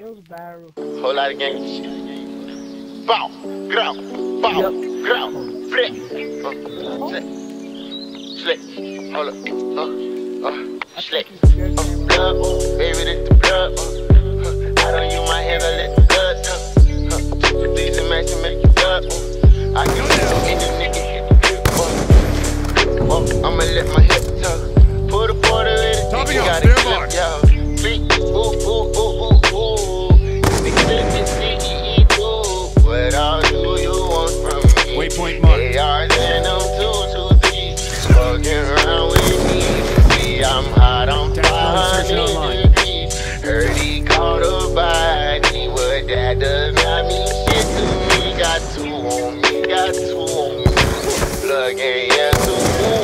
It was viral. Whole lot of gang shit. Bow, growl, bow, growl, flip, slip, hold up, slip. Blood, baby, this the blood. I don't use my head, I let the blood come. Took the beats and match and make you blood. I can feel in the nigga hit the grip. I'ma let my hip tuck. Put a quarter in it, nigga got it clipped, y'all. What all do you want from me? Waypoint Mark. AR then I'm 223. Fucking around with me. See, I'm hot, I'm 500 degrees. Heard he caught a body, but that does not mean shit to me. Got two on me, got two on me. Plug in, yeah, two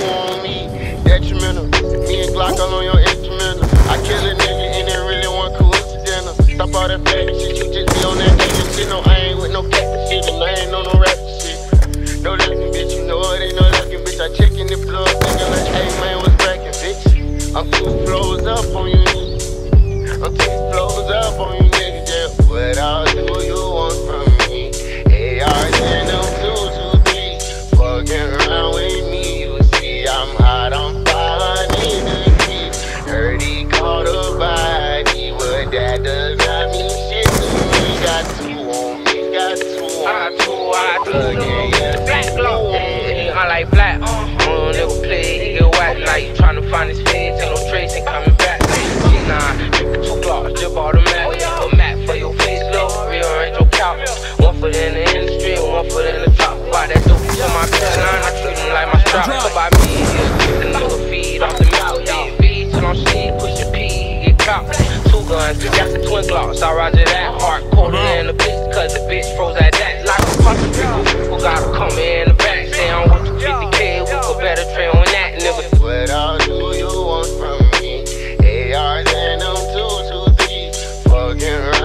on me. Detrimental. Me and Glock all on your instrumental. I kill a nigga and it really one coincidental. Stop all that fake shit, you just be on that nigga shit. No, I ain't with no cat shit, and I ain't on no rap shit. No looking, bitch, you know it ain't no looking, bitch. I checkin' the blood, thinking like, hey man, what's crackin', bitch? I'm 2 floors up on you, nigga. I'm 2 floors up on you, nigga. Yeah, what all do you want from me? ARs and them 223, fuckin' around with me. You see, I'm hot, I'm that does not mean shit to me. Got two on me, got two on me. I do. Black glow. I like black. I don't ever play. He get white like you tryna find his fans. Ain't no trace and coming back. G9, drip with 2 Glocks, drip automatic. A mat for your face, low. Rearrange your couch. One foot in the industry, one foot in the top. Buy that dope to my G9. I treat him like my strap. So by me, he'll another feed off the mouth. Feed till I'm sleep, push the P, he get caught. Guns, got the 2 Glocks, I roger that hardcore in the bitch, cause the bitch froze that.